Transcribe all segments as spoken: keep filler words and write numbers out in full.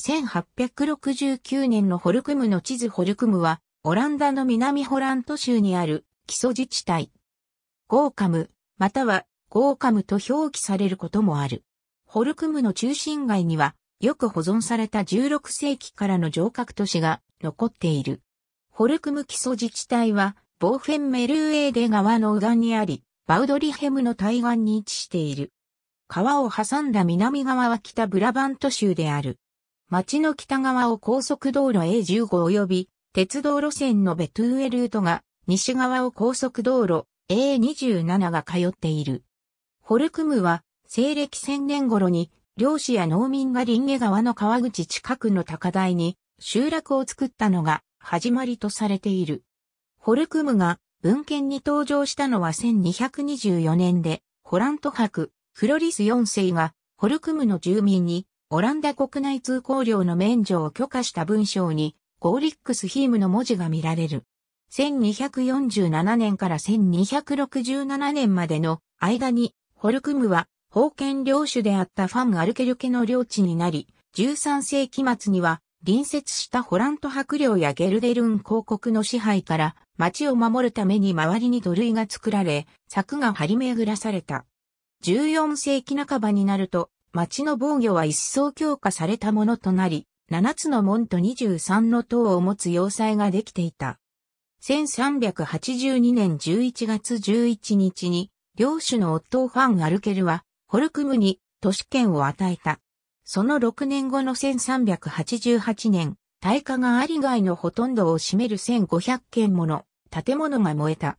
せんはっぴゃくろくじゅうきゅうねんのホルクムの地図。ホルクムは、オランダの南ホラント州にある基礎自治体。ゴーカム、またはゴーカムと表記されることもある。ホルクムの中心街には、よく保存されたじゅうろくせいきからの城郭都市が残っている。ホルクム基礎自治体は、ボーフェンメルーエーデ川の右岸にあり、バウドリヘムの対岸に位置している。川を挟んだ南側は北ブラバント州である。町の北側を高速道路 エーじゅうご 及び、鉄道路線のベトゥーエルートが、西側を高速道路 エーにじゅうなな が通っている。ホルクムは、西暦せんねん頃に、漁師や農民がリンゲ川の川口近くの高台に、集落を作ったのが、始まりとされている。ホルクムが、文献に登場したのはせんにひゃくにじゅうよねんで、ホラント伯、フロリスよんせいが、ホルクムの住民に、オランダ国内通行料の免除を許可した文章に、Goriks Heemの文字が見られる。せんにひゃくよんじゅうななねんからせんにひゃくろくじゅうななねんまでの間に、ホルクムは、封建領主であったファン・アルケル家の領地になり、じゅうさんせいきまつには、隣接したホラント伯領やゲルデルン公国の支配から、町を守るために周りに土塁が作られ、柵が張り巡らされた。じゅうよんせいきなかばになると、町の防御は一層強化されたものとなり、ななつの門とにじゅうさんの塔を持つ要塞ができていた。せんさんびゃくはちじゅうにねんじゅういちがつじゅういちにちに、領主のオットー・ファン・アルケルは、ホルクムに都市権を与えた。そのろくねんごのせんさんびゃくはちじゅうはちねん、大火がアリ街のほとんどを占めるせんごひゃっけんもの建物が燃えた。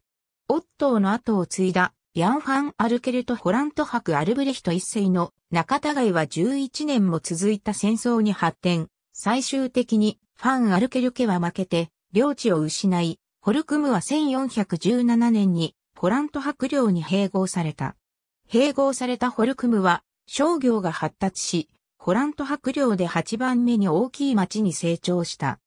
オットーの後を継いだヤン・ファン・アルケルとホラント伯アルブレヒトいっせいの仲違いはじゅういちねんも続いた戦争に発展。最終的にファン・アルケル家は負けて領地を失い、ホルクムはせんよんひゃくじゅうななねんにホラント伯領に併合された。併合されたホルクムは商業が発達し、ホラント伯領ではちばんめに大きい町に成長した。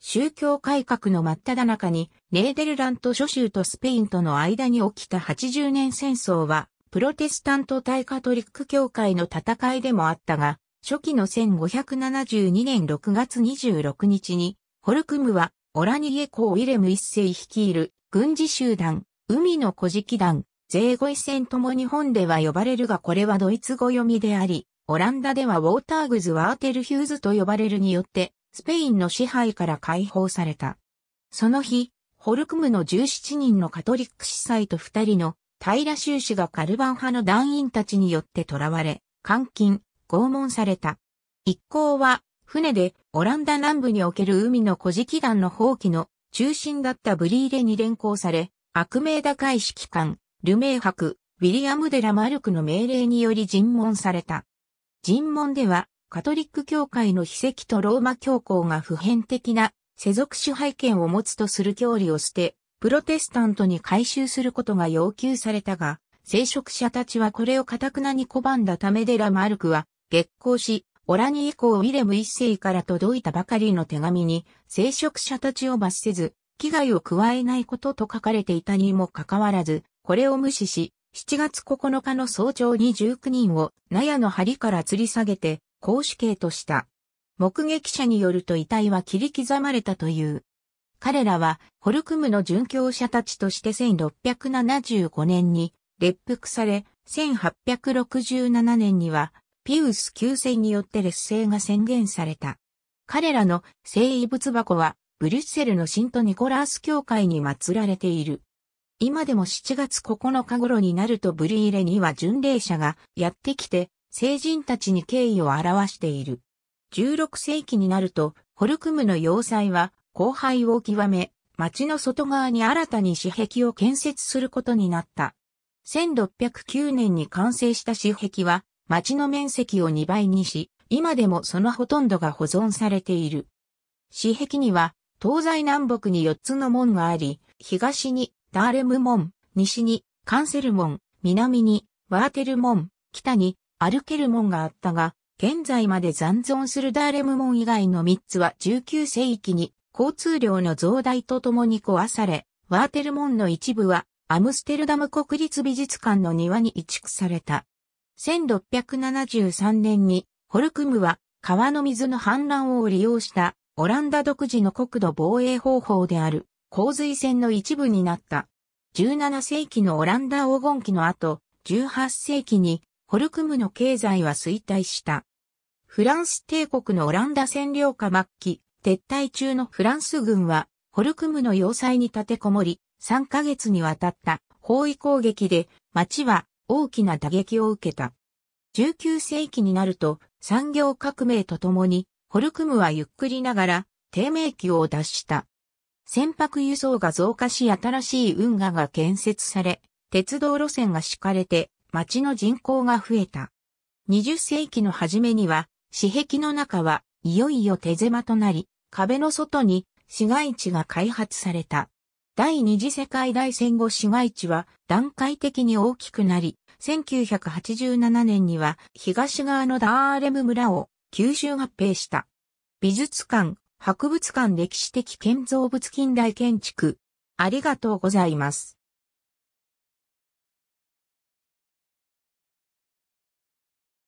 宗教改革の真っ只中に、ネーデルラント諸州とスペインとの間に起きたはちじゅうねんせんそうは、プロテスタント対カトリック教会の戦いでもあったが、初期のせんごひゃくななじゅうにねんろくがつにじゅうろくにちに、ホルクムは、オラニエ公ウィレムいっせい率いる、軍事集団、海の小食団、ゼーゴイ戦とも日本では呼ばれるがこれはドイツ語読みであり、オランダではウォーターグズ・ワーテルヒューズと呼ばれるによって、スペインの支配から解放された。その日、ホルクムのじゅうしちにんのカトリック司祭とふたりの平良修士がカルバン派の団員たちによって捕らわれ、監禁、拷問された。一行は、船でオランダ南部における海の小食団の蜂起の中心だったブリーレに連行され、悪名高い指揮官、ルメー伯、ウィリアム・デ・ラ・マルクの命令により尋問された。尋問では、カトリック教会の秘跡とローマ教皇が普遍的な世俗支配権を持つとする教理を捨て、プロテスタントに改宗することが要求されたが、聖職者たちはこれをかたくなに拒んだためデラ・マルクは、激高し、オラニエ公ウィレムいっせいから届いたばかりの手紙に、聖職者たちを罰せず、危害を加えないことと書かれていたにもかかわらず、これを無視し、しちがつここのかの早朝にじゅうくにんを納屋の梁から吊り下げて、絞首刑とした。目撃者によると遺体は切り刻まれたという。彼らは、ホルクムの殉教者たちとしてせんろっぴゃくななじゅうごねんに、列服され、せんはっぴゃくろくじゅうななねんには、ピウスきゅうせによって劣勢が宣言された。彼らの聖遺物箱は、ブリュッセルのシント・ニコラース教会に祀られている。今でもしちがつここのか頃になるとブリーレには巡礼者がやってきて、聖人たちに敬意を表している。じゅうろくせいきになると、ホルクムの要塞は、荒廃を極め、町の外側に新たに私壁を建設することになった。せんろっぴゃくきゅうねんに完成した私壁は、町の面積をにばいにし、今でもそのほとんどが保存されている。私壁には、東西南北によっつの門があり、東に、ダーレム門、西にカンセル門、南にワーテル門、北にアルケル門があったが、現在まで残存するダーレム門以外のみっつはじゅうきゅうせいきに交通量の増大とともに壊され、ワーテル門の一部はアムステルダム国立美術館の庭に移築された。せんろっぴゃくななじゅうさんねんにホルクムは川の水の氾濫を利用したオランダ独自の国土防衛方法である洪水戦の一部になった。じゅうななせいきのオランダ黄金期の後、じゅうはっせいきにホルクムの経済は衰退した。フランス帝国のオランダ占領下末期、撤退中のフランス軍はホルクムの要塞に立てこもり、さんかげつにわたった包囲攻撃で町は大きな打撃を受けた。じゅうきゅうせいきになると産業革命とともにホルクムはゆっくりながら低迷期を脱した。船舶輸送が増加し新しい運河が建設され、鉄道路線が敷かれて町の人口が増えた。にじゅっせいきの初めには市壁の中はいよいよ手狭となり、壁の外に市街地が開発された。第二次世界大戦後市街地は段階的に大きくなり、せんきゅうひゃくはちじゅうななねんには東側のダーレム村を吸収合併した。美術館、博物館、歴史的建造物、近代建築。ありがとうございます。